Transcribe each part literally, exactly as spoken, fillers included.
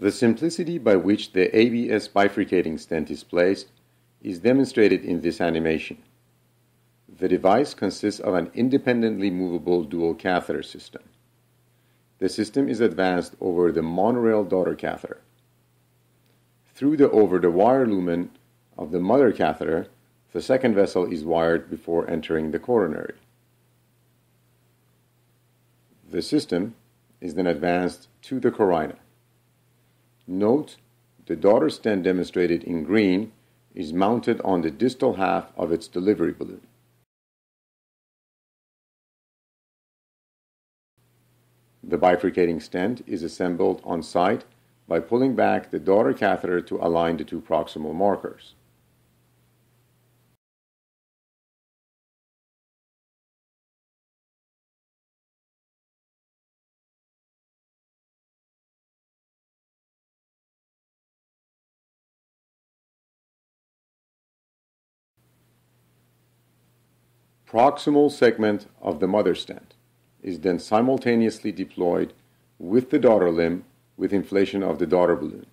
The simplicity by which the A B S bifurcating stent is placed is demonstrated in this animation. The device consists of an independently movable dual catheter system. The system is advanced over the monorail daughter catheter. Through the over-the-wire lumen of the mother catheter, the second vessel is wired before entering the coronary. The system is then advanced to the carina. Note, the daughter stent demonstrated in green is mounted on the distal half of its delivery balloon. The bifurcating stent is assembled on site by pulling back the daughter catheter to align the two proximal markers. Proximal segment of the mother stent is then simultaneously deployed with the daughter limb with inflation of the daughter balloon.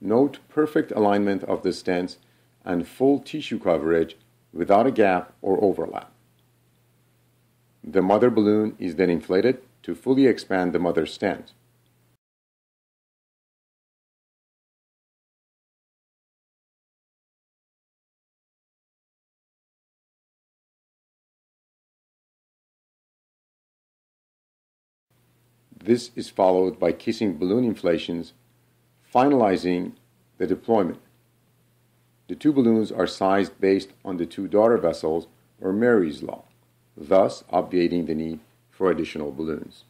Note perfect alignment of the stents and full tissue coverage without a gap or overlap. The mother balloon is then inflated to fully expand the mother stent. This is followed by kissing balloon inflations, finalizing the deployment. The two balloons are sized based on the two daughter vessels, or Murray's law, thus obviating the need for additional balloons.